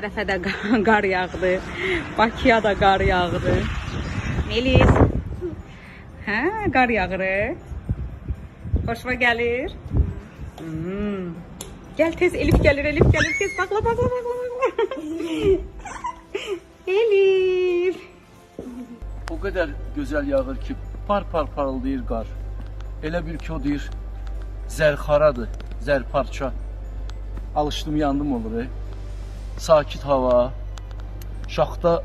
tarafa da qar yağdı. Bakıya da qar yağdı. Melis. Hə, qar yağır. Xoşuma gəlir. Gəl tez, Elif gəlir, Elif gəlir. Tez bakla. Elif. O kadar güzel yağır ki par par parıldayır qar. Elə bir ki o deyir zərxaradır, zərparça. Alışdım yandım olur. Sakit hava. Şaxta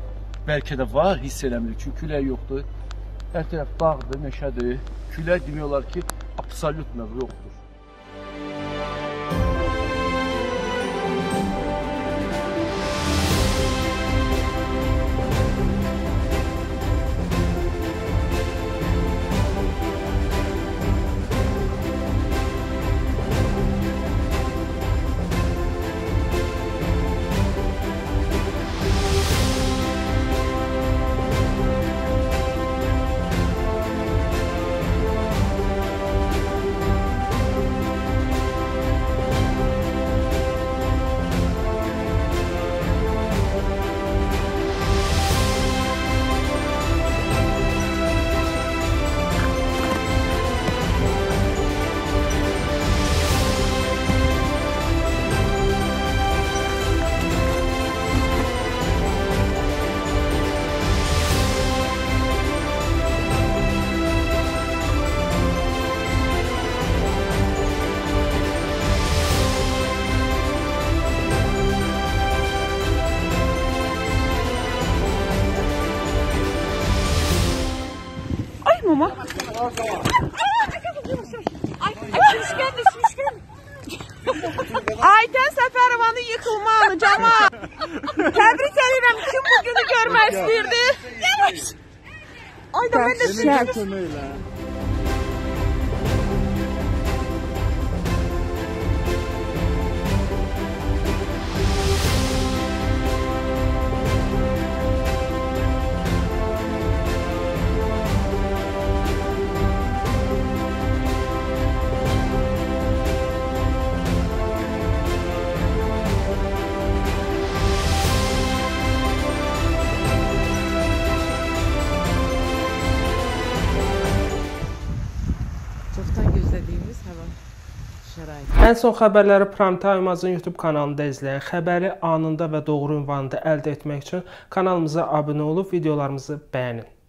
belki de var, hiss edemiyor. Çünkü külək yoxdur. Her taraf dağdır, meşədir. Külək demiyorlar ki absolut mövzu yoxdur. Ayten Səfərovanın yıkılma anı Cemal. Təbrik edirəm, kim bu günü görmək istəyirdi? Yavaş. Ayda ben de düşünürüm. Ən son xəbərləri Primetime-ın YouTube kanalında izləyən, xəbəri anında və doğru ünvanında əldə etmək üçün kanalımıza abunə olub videolarımızı bəyənin.